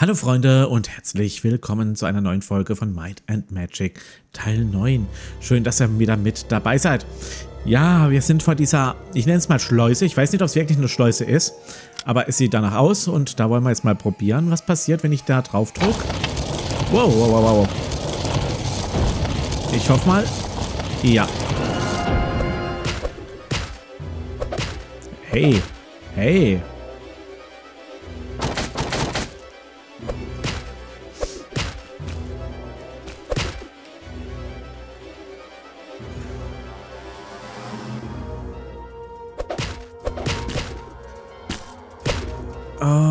Hallo Freunde und herzlich willkommen zu einer neuen Folge von Might and Magic Teil 9. Schön, dass ihr wieder mit dabei seid. Ja, wir sind vor dieser, ich nenne es mal Schleuse. Ich weiß nicht, ob es wirklich eine Schleuse ist, aber es sieht danach aus und da wollen wir jetzt mal probieren, was passiert, wenn ich da drauf drücke. Wow, wow, wow, wow. Ich hoffe mal, ja. Hey, hey.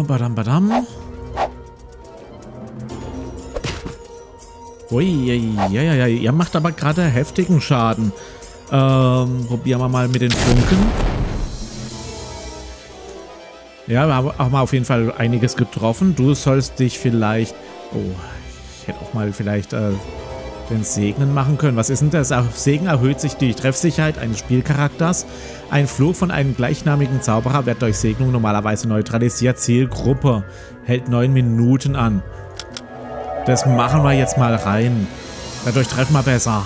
Badam, badam. Ui, ihr macht aber gerade heftigen Schaden. Probieren wir mal mit den Funken. Ja, wir haben auch mal auf jeden Fall einiges getroffen. Du sollst dich vielleicht... Oh, ich hätte auch mal vielleicht den Segnen machen können. Was ist denn das? Auf Segen erhöht sich die Treffsicherheit eines Spielcharakters. Ein Fluch von einem gleichnamigen Zauberer wird durch Segnung normalerweise neutralisiert. Zielgruppe hält 9 Minuten an. Das machen wir jetzt mal rein. Dadurch treffen wir besser.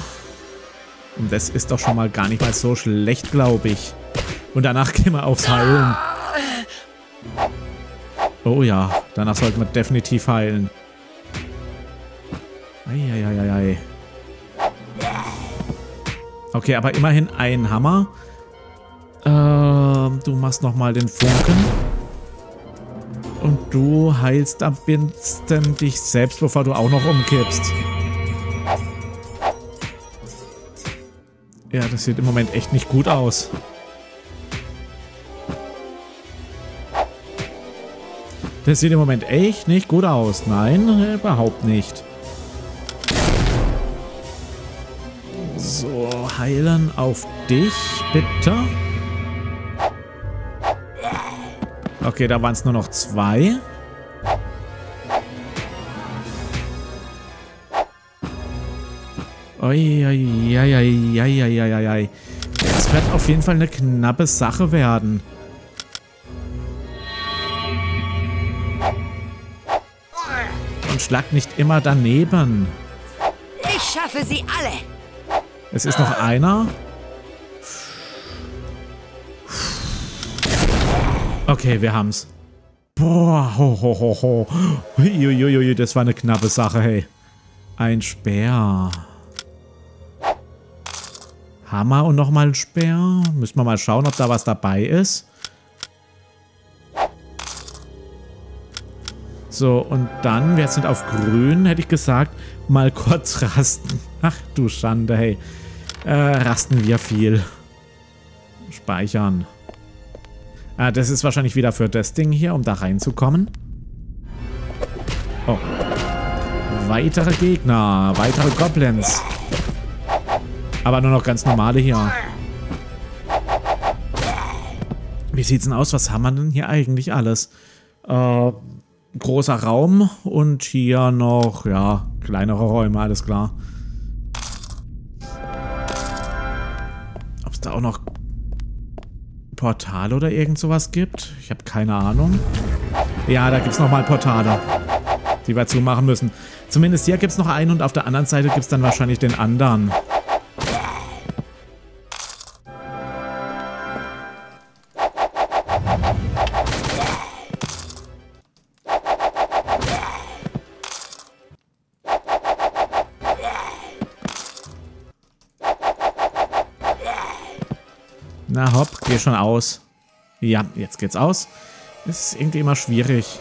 Und das ist doch schon mal gar nicht mal so schlecht, glaube ich. Und danach gehen wir aufs Heilen. Oh ja, danach sollten wir definitiv heilen. Eieieiei. Okay, aber immerhin ein Hammer. Du machst nochmal den Funken. Und du heilst am besten dich selbst, bevor du auch noch umkippst. Ja, das sieht im Moment echt nicht gut aus. Das sieht im Moment echt nicht gut aus. Nein, überhaupt nicht. So, heilen auf dich, bitte. Okay, da waren es nur noch 2. Uiuiuiuiuiuiui. Das wird auf jeden Fall eine knappe Sache werden. Und schlag nicht immer daneben. Ich schaffe sie alle. Es ist noch einer. Okay, wir haben's. Boah, ho, ho, ho, ho. Uiuiui, das war eine knappe Sache, hey. Ein Speer. Hammer und nochmal ein Speer. Müssen wir mal schauen, ob da was dabei ist. So, und dann, wir sind auf grün, hätte ich gesagt, mal kurz rasten. Ach du Schande, hey. Rasten wir viel. Speichern. Ah, das ist wahrscheinlich wieder für das Ding hier, um da reinzukommen. Oh. Weitere Gegner. Weitere Goblins. Aber nur noch ganz normale hier. Wie sieht's denn aus? Was haben wir denn hier eigentlich alles? Großer Raum und hier noch, ja, kleinere Räume, alles klar. Ob es da auch noch... Portal oder irgend sowas gibt. Ich habe keine Ahnung. Ja, da gibt es nochmal Portale, die wir zumachen müssen. Zumindest hier gibt es noch einen und auf der anderen Seite gibt es dann wahrscheinlich den anderen. Na hopp, geh schon aus. Ja, jetzt geht's aus. Das ist irgendwie immer schwierig.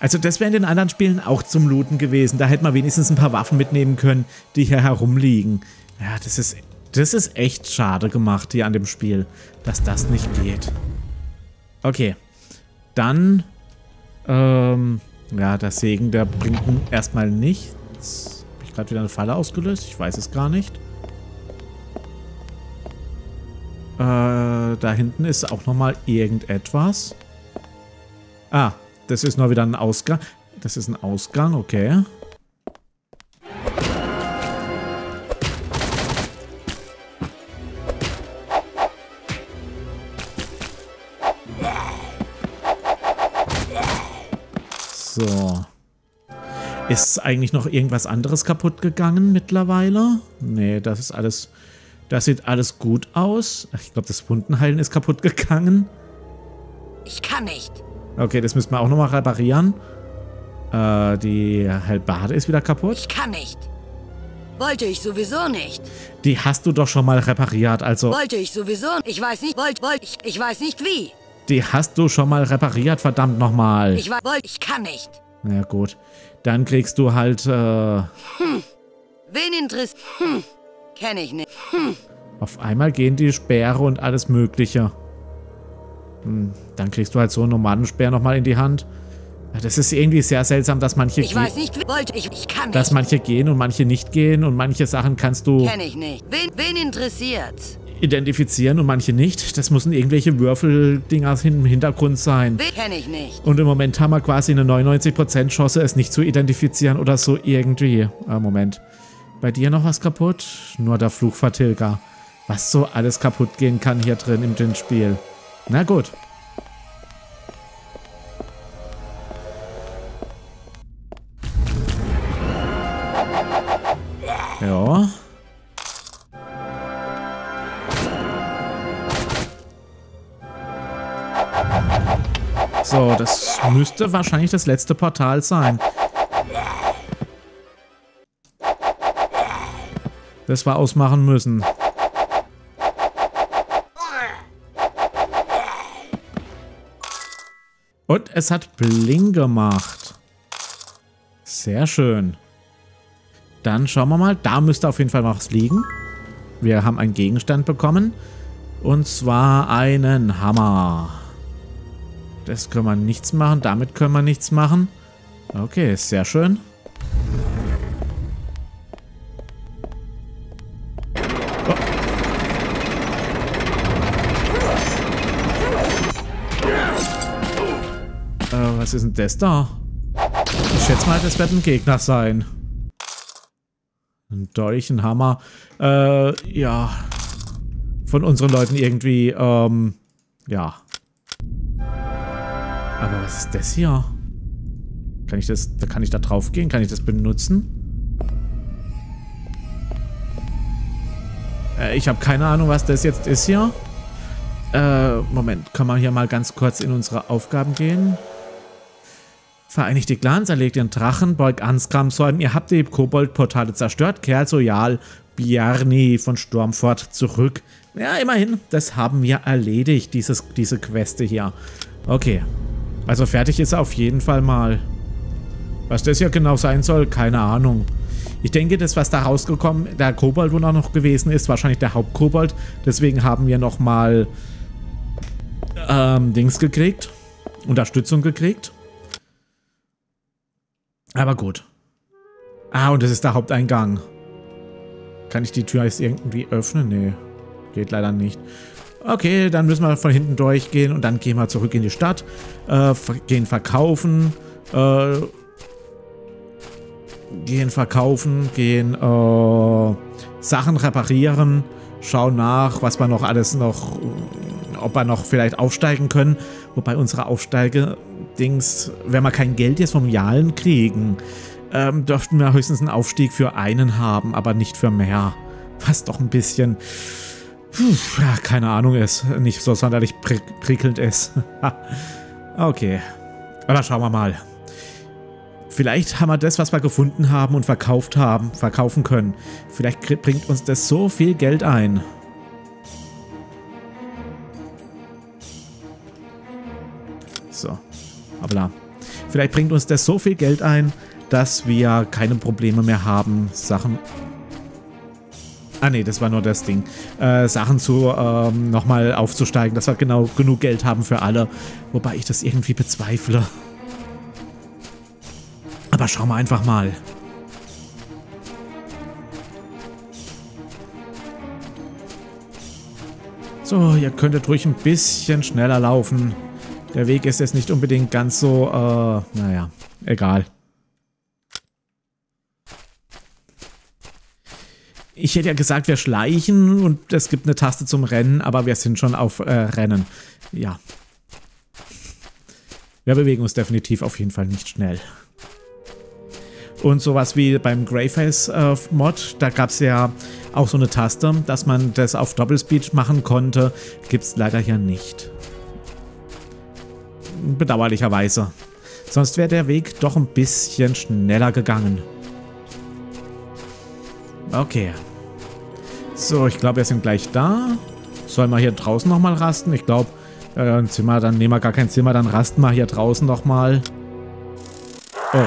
Also das wäre in den anderen Spielen auch zum Looten gewesen. Da hätte man wenigstens ein paar Waffen mitnehmen können, die hier herumliegen. Ja, das ist echt schade gemacht hier an dem Spiel, dass das nicht geht. Okay, dann... ja, das Segen, der bringt erstmal nichts. Habe ich gerade wieder eine Falle ausgelöst? Ich weiß es gar nicht. Da hinten ist auch nochmal irgendetwas. Ah, das ist nur wieder ein Ausgang. Das ist ein Ausgang, okay. So. Ist eigentlich noch irgendwas anderes kaputt gegangen mittlerweile? Nee, das ist alles... Das sieht alles gut aus. Ich glaube, das Wundenheilen ist kaputt gegangen. Ich kann nicht. Okay, das müssen wir auch nochmal reparieren. Die Halbarde ist wieder kaputt. Ich kann nicht. Wollte ich sowieso nicht. Die hast du doch schon mal repariert, also... Wollte ich sowieso nicht. Ich weiß nicht, ich weiß nicht wie. Die hast du schon mal repariert, verdammt nochmal. Ich wollte, ich kann nicht. Na gut. Dann kriegst du halt, Wen interessiert? Kenn ich nicht. Auf einmal gehen die Speere und alles Mögliche. Dann kriegst du halt so einen Nomadenspeer nochmal in die Hand. Das ist irgendwie sehr seltsam, dass manche... Ich weiß nicht, wollte ich, ich kann nicht. Dass manche gehen und manche nicht gehen und manche Sachen kannst du... Kenn ich nicht. Wen interessiert's? Identifizieren und manche nicht. Das müssen irgendwelche Würfeldinger im Hintergrund sein. Kenn ich nicht. Und im Moment haben wir quasi eine 99% Chance, es nicht zu identifizieren oder so irgendwie. Moment. Bei dir noch was kaputt? Nur der Fluchvertilger. Was so alles kaputt gehen kann hier drin im Spiel. Na gut. Ja. So, das müsste wahrscheinlich das letzte Portal sein. Das wir ausmachen müssen. Und es hat Bling gemacht. Sehr schön. Dann schauen wir mal. Da müsste auf jeden Fall noch was liegen. Wir haben einen Gegenstand bekommen. Und zwar einen Hammer. Das können wir nichts machen. Damit können wir nichts machen. Okay, sehr schön. Was ist denn das da? Ich schätze mal, das wird ein Gegner sein. Ein Dolch, ein Hammer. Ja. Von unseren Leuten irgendwie, ja. Aber was ist das hier? Kann ich das, kann ich da drauf gehen? Kann ich das benutzen? Ich habe keine Ahnung, was das jetzt ist hier. Moment, kann man hier mal ganz kurz in unsere Aufgaben gehen? Vereinigte Clans, erlegt den Drachen, Borg Ansgram, Säulen, ihr habt die Kobold-Portale zerstört, kehrt Soyal Bjarni von Stormfort zurück. Ja, immerhin, das haben wir erledigt, diese Queste hier. Okay, also fertig ist er auf jeden Fall mal. Was das hier genau sein soll, keine Ahnung. Ich denke, das, was da rausgekommen, der Kobold, wo noch gewesen ist, wahrscheinlich der Hauptkobold. Deswegen haben wir nochmal Dings gekriegt, Unterstützung gekriegt. Aber gut. Ah, und das ist der Haupteingang. Kann ich die Tür jetzt irgendwie öffnen? Nee, geht leider nicht. Okay, dann müssen wir von hinten durchgehen und dann gehen wir zurück in die Stadt. Gehen verkaufen. Sachen reparieren. Schauen nach, was wir noch alles noch... Ob wir noch vielleicht aufsteigen können. Wobei unsere Aufsteige... Dings, wenn wir kein Geld jetzt vom Jalen kriegen, dürften wir höchstens einen Aufstieg für einen haben, aber nicht für mehr. Was doch ein bisschen, ja, keine Ahnung ist, nicht so sonderlich prickelnd ist. Okay, aber schauen wir mal. Vielleicht haben wir das, was wir gefunden haben und verkauft haben, verkaufen können. Vielleicht bringt uns das so viel Geld ein. So. Aber vielleicht bringt uns das so viel Geld ein, dass wir keine Probleme mehr haben, Sachen... Ah ne, das war nur das Ding. Sachen zu nochmal aufzusteigen, dass wir genau genug Geld haben für alle. Wobei ich das irgendwie bezweifle. Aber schauen wir einfach mal. So, ihr könntet ruhig ein bisschen schneller laufen. Der Weg ist jetzt nicht unbedingt ganz so, naja, egal. Ich hätte ja gesagt, wir schleichen und es gibt eine Taste zum Rennen, aber wir sind schon auf Rennen. Ja. Wir bewegen uns definitiv auf jeden Fall nicht schnell. Und sowas wie beim Greyface-Mod, da gab es ja auch so eine Taste, dass man das auf Doppelspeed machen konnte. Gibt es leider hier nicht. Bedauerlicherweise. Sonst wäre der Weg doch ein bisschen schneller gegangen. Okay. So, ich glaube, wir sind gleich da. Sollen wir hier draußen nochmal rasten? Ich glaube, ein Zimmer, dann nehmen wir gar kein Zimmer, dann rasten wir hier draußen nochmal. Oh.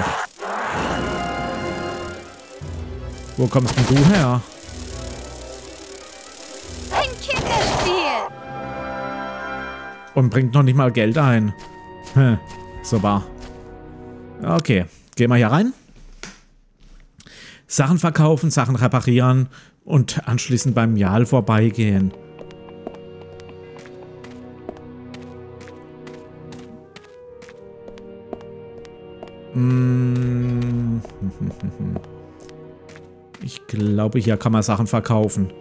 Wo kommst denn du her? Ein Kinderspiel! Und bringt noch nicht mal Geld ein. Hm, so war. Okay, gehen wir hier rein. Sachen verkaufen, Sachen reparieren und anschließend beim Jarl vorbeigehen. Ich glaube, hier kann man Sachen verkaufen.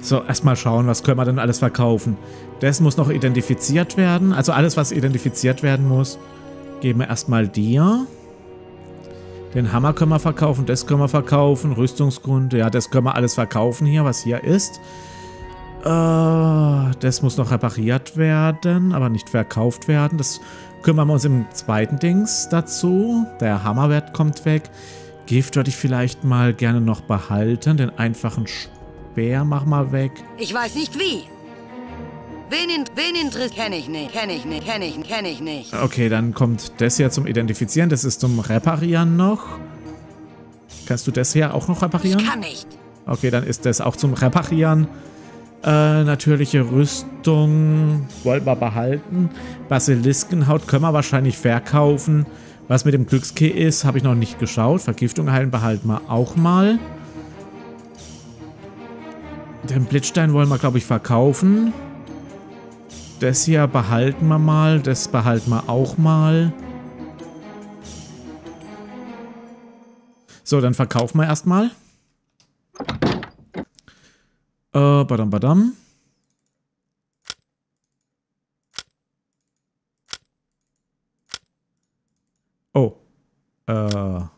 So, erstmal schauen, was können wir denn alles verkaufen. Das muss noch identifiziert werden. Also alles, was identifiziert werden muss, geben wir erstmal dir. Den Hammer können wir verkaufen, das können wir verkaufen. Rüstungsgrund, ja, das können wir alles verkaufen hier, was hier ist. Das muss noch repariert werden, aber nicht verkauft werden. Das kümmern wir uns im zweiten Dings dazu. Der Hammerwert kommt weg. Gift würde ich vielleicht mal gerne noch behalten. Den einfachen Speer machen wir weg. Ich weiß nicht wie. Wen interessiert? Kenne ich nicht. Okay, dann kommt das hier zum Identifizieren. Das ist zum Reparieren noch. Kannst du das hier auch noch reparieren? Ich kann nicht. Okay, dann ist das auch zum Reparieren. Natürliche Rüstung wollen wir behalten. Basiliskenhaut können wir wahrscheinlich verkaufen. Was mit dem Glückskey ist, habe ich noch nicht geschaut. Vergiftung heilen behalten wir auch mal. Den Blitzstein wollen wir, glaube ich, verkaufen. Das hier behalten wir mal. Das behalten wir auch mal. So, dann verkaufen wir erstmal. Badam. Oh. Da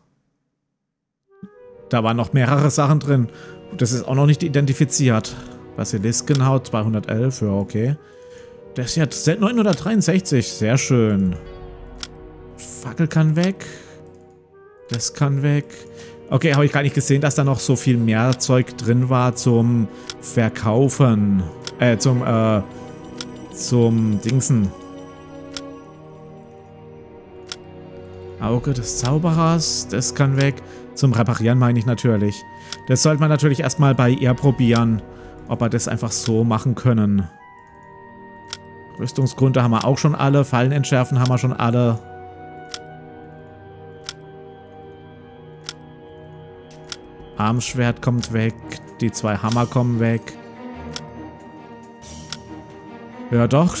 waren noch mehrere Sachen drin. Das ist auch noch nicht identifiziert. Basiliskenhaut, 211. Ja, okay. Das hier hat 963. Sehr schön. Fackel kann weg. Das kann weg. Okay, habe ich gar nicht gesehen, dass da noch so viel mehr Zeug drin war zum Verkaufen. Zum Dingsen. Auge des Zauberers, das kann weg. Zum Reparieren meine ich natürlich. Das sollte man natürlich erstmal bei ihr probieren, ob wir das einfach so machen können. Rüstungsgründe haben wir auch schon alle. Fallen entschärfen haben wir schon alle. Armschwert kommt weg. Die zwei Hammer kommen weg. Ja doch.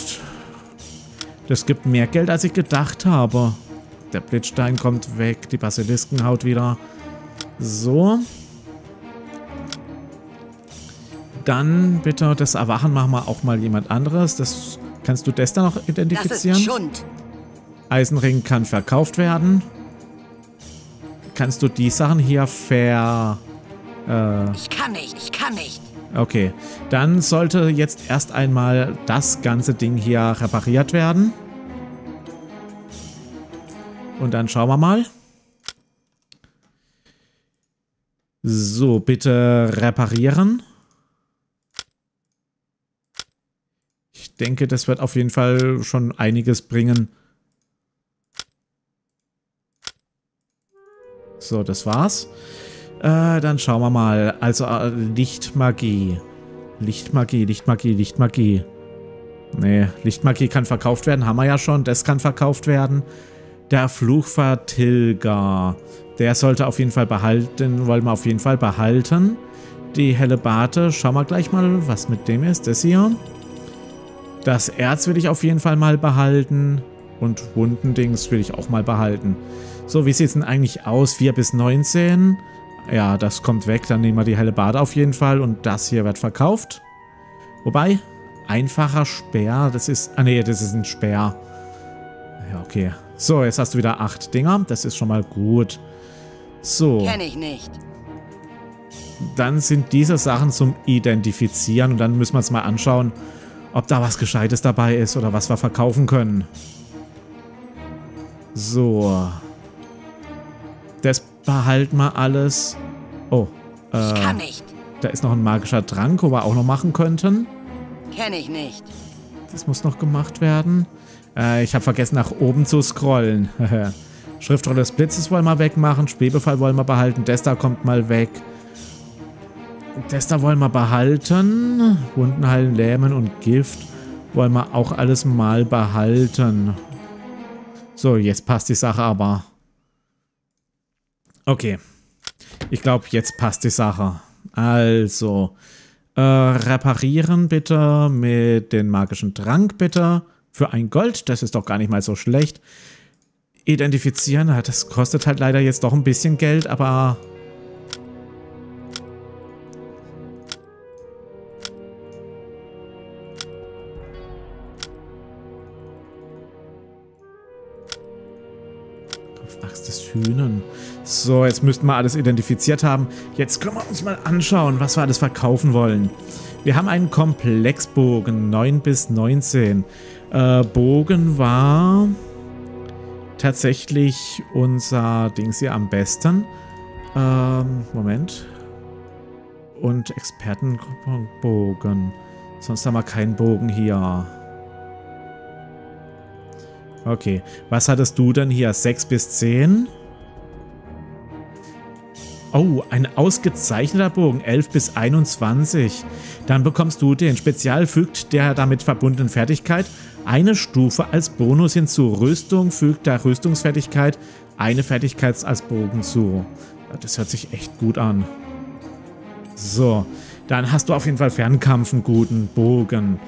Das gibt mehr Geld, als ich gedacht habe. Der Blitzstein kommt weg, die Basiliskenhaut wieder. So. Dann bitte das Erwachen machen wir auch mal jemand anderes. Das, kannst du das da noch identifizieren? Das ist Schund. Eisenring kann verkauft werden. Kannst du die Sachen hier Ich kann nicht. Okay, dann sollte jetzt erst einmal das ganze Ding hier repariert werden. Und dann schauen wir mal. So, bitte reparieren. Ich denke, das wird auf jeden Fall schon einiges bringen. So, das war's. Dann schauen wir mal. Also Lichtmagie. Lichtmagie. Nee, Lichtmagie kann verkauft werden. Haben wir ja schon. Das kann verkauft werden. Der Fluchvertilger. Der sollte auf jeden Fall behalten. Wollen wir auf jeden Fall behalten. Die Hellebarte. Schauen wir gleich mal, was mit dem ist. Das hier. Das Erz will ich auf jeden Fall mal behalten. Und Wundendings will ich auch mal behalten. So, wie sieht es denn eigentlich aus? 4 bis 19. Ja, das kommt weg. Dann nehmen wir die Hellebarte auf jeden Fall. Und das hier wird verkauft. Wobei, einfacher Speer. Das ist... Ah ne, das ist ein Speer. Ja, okay. So, jetzt hast du wieder 8 Dinger. Das ist schon mal gut. So. Kenne ich nicht. Dann sind diese Sachen zum Identifizieren. Und dann müssen wir uns mal anschauen, ob da was Gescheites dabei ist oder was wir verkaufen können. So. Das behalten wir alles. Oh. Ich kann nicht. Da ist noch ein magischer Trank, wo wir auch noch machen könnten. Kenne ich nicht. Das muss noch gemacht werden. Ich habe vergessen, nach oben zu scrollen. Schriftrolle des Blitzes wollen wir wegmachen. Schwebefall wollen wir behalten. Desta kommt mal weg. Desta wollen wir behalten. Wunden heilen, Lähmen und Gift wollen wir auch alles mal behalten. So, jetzt passt die Sache aber. Okay. Ich glaube, jetzt passt die Sache. Also, reparieren bitte mit dem magischen Trank bitte. Für 1 Gold, das ist doch gar nicht mal so schlecht. Identifizieren, das kostet halt leider jetzt doch ein bisschen Geld, aber... Kampfaxt des Hühnen. So, jetzt müssten wir alles identifiziert haben. Jetzt können wir uns mal anschauen, was wir alles verkaufen wollen. Wir haben einen Komplexbogen, 9 bis 19. Bogen war tatsächlich unser Dings hier am besten. Moment. Und Expertenbogen. Sonst haben wir keinen Bogen hier. Okay. Was hattest du denn hier? 6 bis 10? Oh, ein ausgezeichneter Bogen, 11 bis 21. Dann bekommst du den. Spezial fügt der damit verbundenen Fertigkeit eine Stufe als Bonus hinzu. Rüstung fügt der Rüstungsfertigkeit eine Fertigkeit als Bogen zu. Das hört sich echt gut an. So, dann hast du auf jeden Fall Fernkampf einen guten Bogen.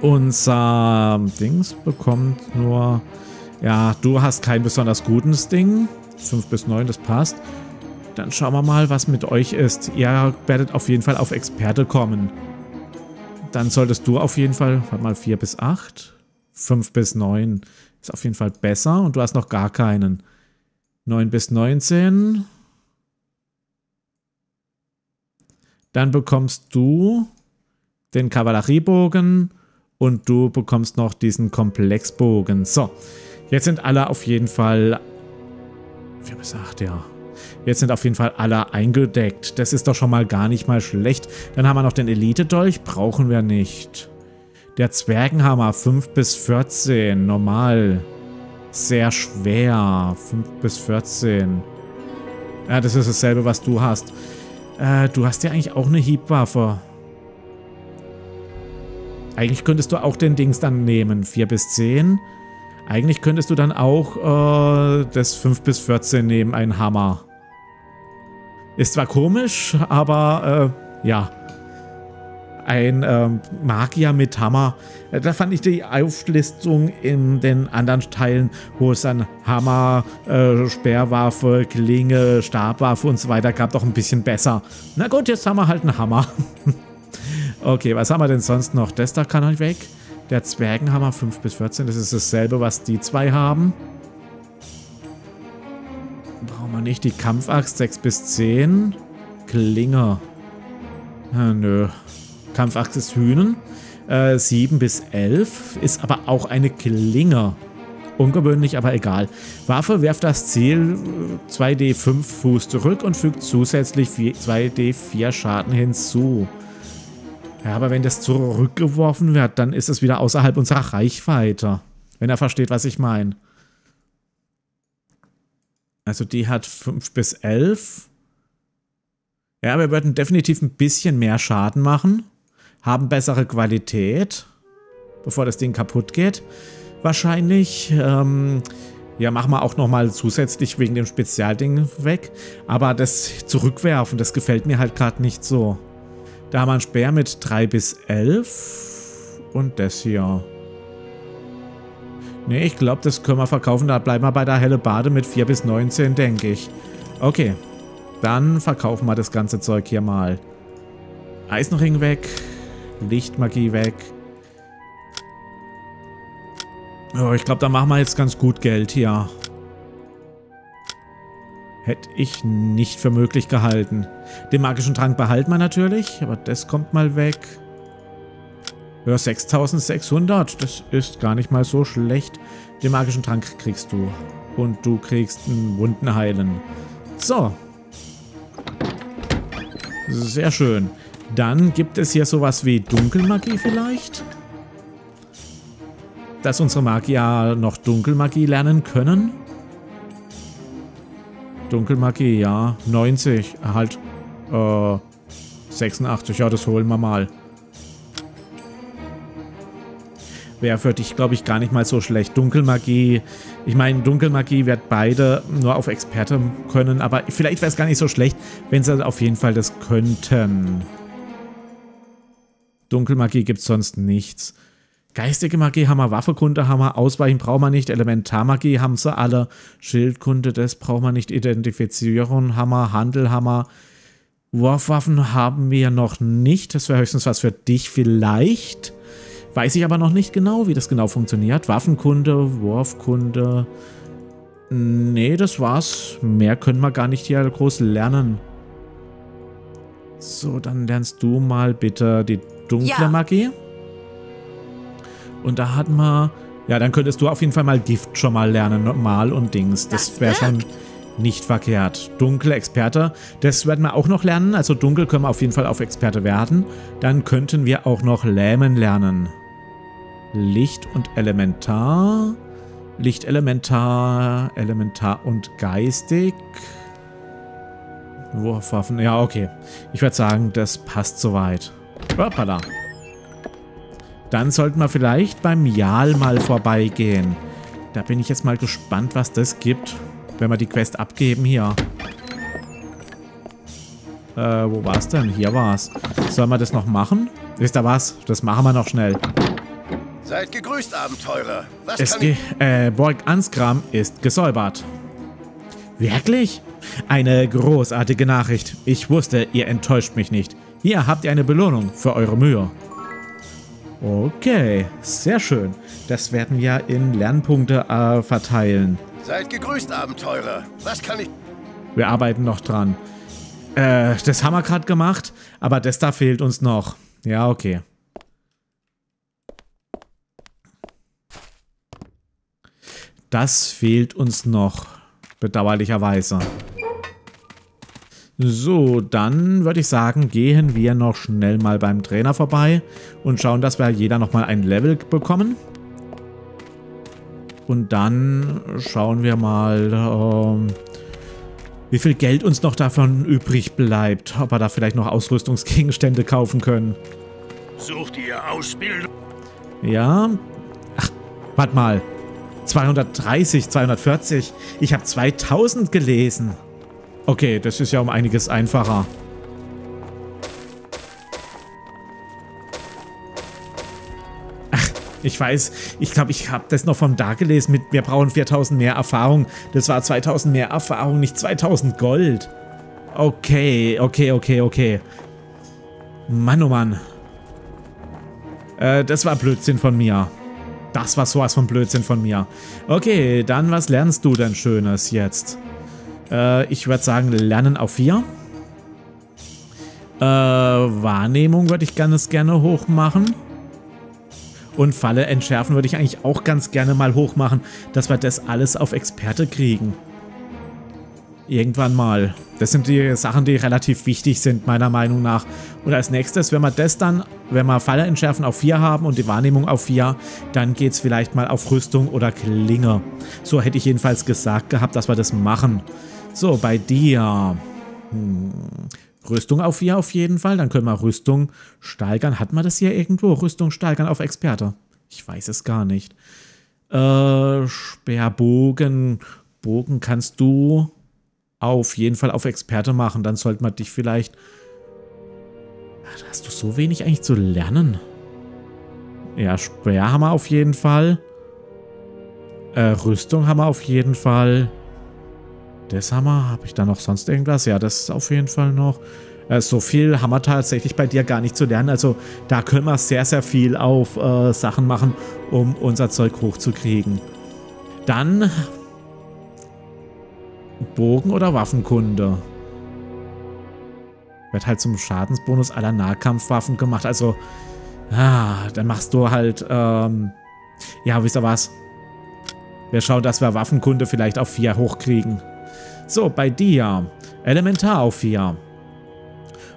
Unser Dings bekommt nur... Ja, du hast kein besonders gutes Ding. 5 bis 9, das passt. Dann schauen wir mal, was mit euch ist. Ihr werdet auf jeden Fall auf Experte kommen. Dann solltest du auf jeden Fall, warte mal, 4 bis 8. 5 bis 9 ist auf jeden Fall besser und du hast noch gar keinen. 9 bis 19. Dann bekommst du den Kavalleriebogen und du bekommst noch diesen Komplexbogen. So, jetzt sind alle auf jeden Fall... 4 bis 8, ja. Jetzt sind auf jeden Fall alle eingedeckt. Das ist doch schon mal gar nicht mal schlecht. Dann haben wir noch den Elite-Dolch. Brauchen wir nicht. Der Zwergenhammer, 5 bis 14. Normal. Sehr schwer. 5 bis 14. Ja, das ist dasselbe, was du hast. Du hast ja eigentlich auch eine Hiebwaffe. Eigentlich könntest du auch den Dings dann nehmen. 4 bis 10. Eigentlich könntest du dann auch das 5 bis 14 nehmen, einen Hammer. Ist zwar komisch, aber ja. Ein Magier mit Hammer. Da fand ich die Auflistung in den anderen Teilen, wo es dann Hammer, Speerwaffe, Klinge, Stabwaffe und so weiter gab, doch ein bisschen besser. Na gut, jetzt haben wir halt einen Hammer. Okay, was haben wir denn sonst noch? Das da kann halt weg. Der Zwergenhammer 5 bis 14, das ist dasselbe, was die zwei haben. Brauchen wir nicht. Die Kampfaxt 6 bis 10. Klinge. Nö. Kampfaxt des Hühnen. 7 bis 11 ist aber auch eine Klinge. Ungewöhnlich, aber egal. Waffe wirft das Ziel 2d5 Fuß zurück und fügt zusätzlich 2d4 Schaden hinzu. Ja, aber wenn das zurückgeworfen wird, dann ist es wieder außerhalb unserer Reichweite. Wenn er versteht, was ich meine. Also die hat 5 bis 11. Ja, wir würden definitiv ein bisschen mehr Schaden machen. Haben bessere Qualität. Bevor das Ding kaputt geht. Wahrscheinlich. Ja, machen wir auch nochmal zusätzlich wegen dem Spezialding weg. Aber das Zurückwerfen, das gefällt mir halt gerade nicht so. Da haben wir einen Speer mit 3 bis 11. Und das hier. Ne, ich glaube, das können wir verkaufen. Da bleiben wir bei der Hellebarde mit 4 bis 19, denke ich. Okay. Dann verkaufen wir das ganze Zeug hier mal. Eisenring weg. Lichtmagie weg. Oh, ich glaube, da machen wir jetzt ganz gut Geld hier. Hätte ich nicht für möglich gehalten. Den magischen Trank behalten wir natürlich, aber das kommt mal weg. Ja, 6.600, das ist gar nicht mal so schlecht. Den magischen Trank kriegst du. Und du kriegst einen Wunden heilen. So. Sehr schön. Dann gibt es hier sowas wie Dunkelmagie vielleicht. Dass unsere Magier noch Dunkelmagie lernen können. Dunkelmagie, ja. 90. Halt. 86. Ja, das holen wir mal. Wäre für dich, glaube ich, gar nicht mal so schlecht. Dunkelmagie. Ich meine, Dunkelmagie wird beide nur auf Experte können, aber vielleicht wäre es gar nicht so schlecht, wenn sie auf jeden Fall das könnten. Dunkelmagie gibt es sonst nichts. Geistige Magie haben wir, Waffenkunde haben wir, Ausweichen brauchen wir nicht, Elementarmagie haben sie alle, Schildkunde, das brauchen wir nicht, Identifizieren haben wir, Handel haben wir, Wurfwaffen haben wir noch nicht, das wäre höchstens was für dich vielleicht. Weiß ich aber noch nicht genau, wie das genau funktioniert. Waffenkunde, Wurfkunde. Nee, das war's. Mehr können wir gar nicht hier groß lernen. So, dann lernst du mal bitte die dunkle Magie. Und da hatten wir... Ja, dann könntest du auf jeden Fall mal Gift schon mal lernen. Mal und Dings. Das wäre schon nicht verkehrt. Dunkle Experte. Das werden wir auch noch lernen. Also dunkel können wir auf jeden Fall auf Experte werden. Dann könnten wir auch noch Lähmen lernen. Licht und Elementar. Licht, Elementar, Elementar und Geistig. Wurfwaffen. Ja, okay. Ich würde sagen, das passt soweit. Hoppala. Dann sollten wir vielleicht beim Jarl mal vorbeigehen. Da bin ich jetzt mal gespannt, was das gibt, wenn wir die Quest abgeben hier. Wo war's denn? Hier war's. Sollen wir das noch machen? Wisst ihr was? Das machen wir noch schnell. Seid gegrüßt, Abenteurer. Was Borg Ansgram ist gesäubert. Wirklich? Eine großartige Nachricht. Ich wusste, ihr enttäuscht mich nicht. Hier habt ihr eine Belohnung für eure Mühe. Okay, sehr schön. Das werden wir in Lernpunkte verteilen. Seid gegrüßt, Abenteurer. Was kann ich... Wir arbeiten noch dran. Das haben wir gerade gemacht, aber das da fehlt uns noch. Ja, okay. Das fehlt uns noch, bedauerlicherweise. So, dann würde ich sagen, gehen wir noch schnell mal beim Trainer vorbei und schauen, dass wir jeder nochmal ein Level bekommen. Und dann schauen wir mal, wie viel Geld uns noch davon übrig bleibt. Ob wir da vielleicht noch Ausrüstungsgegenstände kaufen können. Sucht ihr Ausbildung? Ja. Ach, warte mal. 230, 240. Ich habe 2000 gelesen. Okay, das ist ja um einiges einfacher. Ach, ich weiß, ich glaube, ich habe das noch vom da gelesen mit, wir brauchen 4000 mehr Erfahrung. Das war 2000 mehr Erfahrung, nicht 2000 Gold. Okay. Mann, oh Mann. Das war Blödsinn von mir. Das war sowas von Blödsinn von mir. Okay, dann was lernst du denn Schönes jetzt? Ich würde sagen, Lernen auf 4. Wahrnehmung würde ich ganz gerne hoch machen. Und Falle entschärfen würde ich eigentlich auch ganz gerne mal hoch machen, dass wir das alles auf Experte kriegen. Irgendwann mal. Das sind die Sachen, die relativ wichtig sind, meiner Meinung nach. Und als nächstes, wenn wir das dann, wenn wir Falle entschärfen auf 4 haben und die Wahrnehmung auf 4, dann geht es vielleicht mal auf Rüstung oder Klinge. So hätte ich jedenfalls gesagt gehabt, dass wir das machen. So, bei dir. Rüstung auf 4 auf jeden Fall. Dann können wir Rüstung steigern. Hat man das hier irgendwo? Rüstung steigern auf Experte. Ich weiß es gar nicht. Speerbogen. Bogen kannst du auf jeden Fall auf Experte machen. Dann sollte man dich vielleicht... Ach, hast du so wenig eigentlich zu lernen? Ja, Speer haben wir auf jeden Fall. Rüstung haben wir auf jeden Fall. Das haben wir. Habe ich da noch sonst irgendwas? Ja, das ist auf jeden Fall noch. So viel haben wir tatsächlich bei dir gar nicht zu lernen. Also da können wir sehr, sehr viel auf Sachen machen, um unser Zeug hochzukriegen. Dann Bogen- oder Waffenkunde. Wird halt zum Schadensbonus aller Nahkampfwaffen gemacht. Also, dann machst du halt, ja, wisst ihr was? Wir schauen, dass wir Waffenkunde vielleicht auf 4 hochkriegen. So, bei dir. Elementar auf 4.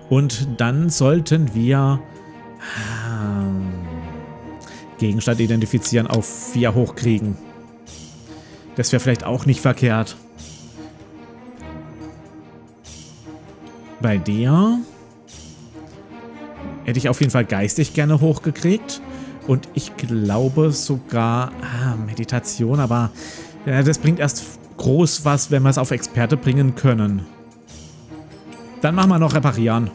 Und dann sollten wir Gegenstand identifizieren auf 4 hochkriegen. Das wäre vielleicht auch nicht verkehrt. Bei dir hätte ich auf jeden Fall geistig gerne hochgekriegt. Und ich glaube sogar Meditation, aber das bringt erst groß was, wenn wir es auf Experte bringen können. Dann machen wir noch Reparieren.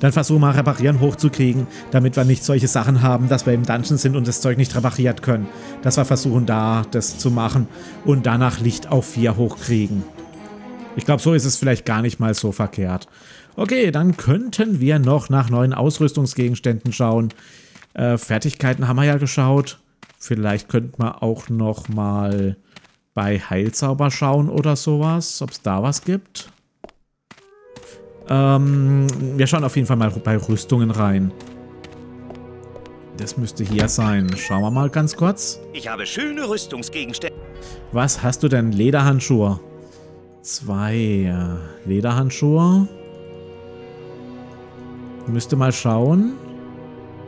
Dann versuchen wir Reparieren hochzukriegen, damit wir nicht solche Sachen haben, dass wir im Dungeon sind und das Zeug nicht repariert können. Dass wir versuchen, da das zu machen und danach Licht auf 4 hochkriegen. Ich glaube, so ist es vielleicht gar nicht mal so verkehrt. Okay, dann könnten wir noch nach neuen Ausrüstungsgegenständen schauen. Fertigkeiten haben wir ja geschaut. Vielleicht könnten wir auch noch mal bei Heilzauber schauen oder sowas, ob es da was gibt. Wir schauen auf jeden Fall mal bei Rüstungen rein. Das müsste hier sein. Schauen wir mal ganz kurz. Ich habe schöne Rüstungsgegenstände. Was hast du denn? Lederhandschuhe. 2 Lederhandschuhe. Müsste mal schauen.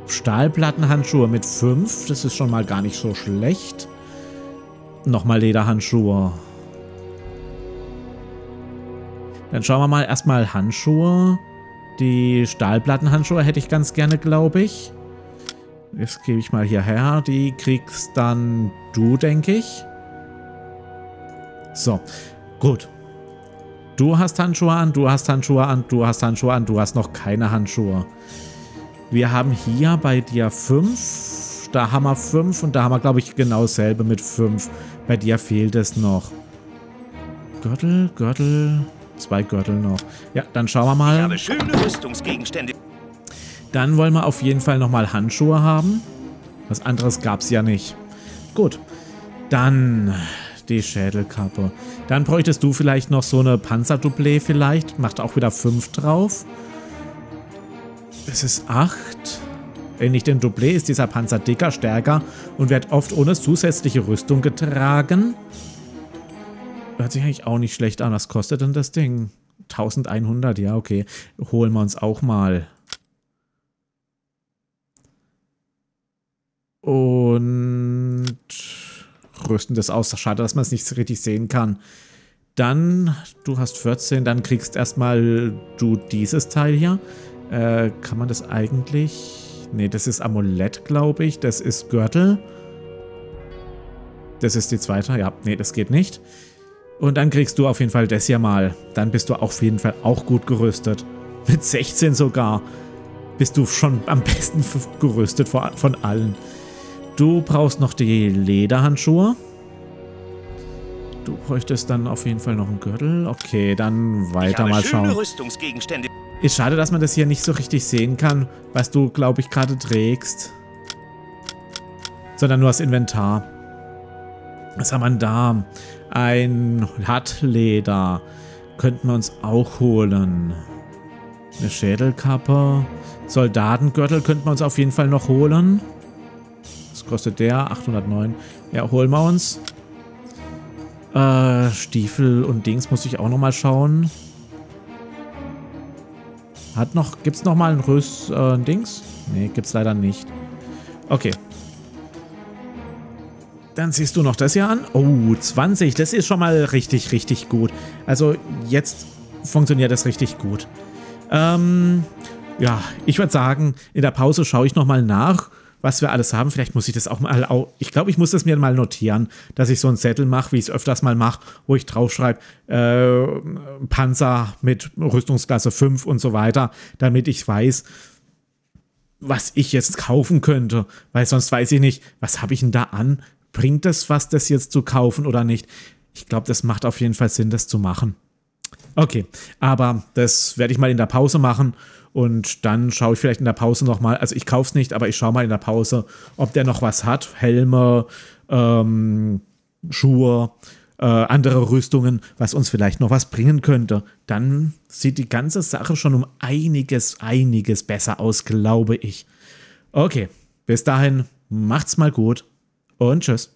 Stahlplattenhandschuhe mit 5. Das ist schon mal gar nicht so schlecht. Nochmal Lederhandschuhe. Dann schauen wir mal erstmal Handschuhe. Die Stahlplattenhandschuhe hätte ich ganz gerne, glaube ich. Jetzt gebe ich mal hierher. Die kriegst dann du, denke ich. So, gut. Du hast Handschuhe an, du hast Handschuhe an, du hast Handschuhe an, du hast noch keine Handschuhe. Wir haben hier bei dir 5, da haben wir 5 und da haben wir, glaube ich, genau dasselbe mit 5. Bei dir fehlt es noch. Gürtel, Gürtel, 2 Gürtel noch. Ja, dann schauen wir mal. Ich habe schöne Rüstungsgegenstände. Dann wollen wir auf jeden Fall nochmal Handschuhe haben. Was anderes gab es ja nicht. Gut, dann die Schädelkappe. Dann bräuchtest du vielleicht noch so eine Panzerdoublé vielleicht. Macht auch wieder 5 drauf. Es ist 8. Ähnlich dem Doublé ist dieser Panzer dicker, stärker und wird oft ohne zusätzliche Rüstung getragen. Hört sich eigentlich auch nicht schlecht an. Was kostet denn das Ding? 1100, ja, okay. Holen wir uns auch mal. Und rüsten das aus. Schade, dass man es nicht richtig sehen kann. Dann, du hast 14, dann kriegst erstmal du dieses Teil hier. Kann man das eigentlich? Ne, das ist Amulett, glaube ich. Das ist Gürtel. Das ist die zweite. Ja, nee, das geht nicht. Und dann kriegst du auf jeden Fall das hier mal. Dann bist du auf jeden Fall auch gut gerüstet. Mit 16 sogar. Bist du schon am besten gerüstet von allen. Du brauchst noch die Lederhandschuhe. Du bräuchtest dann auf jeden Fall noch einen Gürtel. Okay, dann weiter mal schauen. Ich habe schöne Rüstungsgegenstände. Ist schade, dass man das hier nicht so richtig sehen kann, was du, glaube ich, gerade trägst. Sondern nur das Inventar. Was haben wir denn da? Ein Hattleder. Könnten wir uns auch holen. Eine Schädelkappe. Soldatengürtel könnten wir uns auf jeden Fall noch holen. Was kostet der? 809. Ja, holen wir uns. Stiefel und Dings muss ich auch nochmal schauen. Gibt's noch mal ein Rüst-Dings? Nee, gibt's leider nicht. Okay. Dann siehst du noch das hier an. Oh, 20. Das ist schon mal richtig, richtig gut. Also jetzt funktioniert das richtig gut. Ja, ich würde sagen, in der Pause schaue ich noch mal nach, was wir alles haben. Vielleicht muss ich das auch mal... Ich glaube, ich muss das mir mal notieren, dass ich so einen Zettel mache, wie ich es öfters mal mache, wo ich draufschreibe, Panzer mit Rüstungsklasse 5 und so weiter, damit ich weiß, was ich jetzt kaufen könnte. Weil sonst weiß ich nicht, was habe ich denn da an? Bringt das was, das jetzt zu kaufen oder nicht? Ich glaube, das macht auf jeden Fall Sinn, das zu machen. Okay, aber das werde ich mal in der Pause machen und dann schaue ich vielleicht in der Pause nochmal, also ich kaufe es nicht, aber ich schaue mal in der Pause, ob der noch was hat, Helme, Schuhe, andere Rüstungen, was uns vielleicht noch was bringen könnte. Dann sieht die ganze Sache schon um einiges besser aus, glaube ich. Okay, bis dahin, macht's mal gut und tschüss.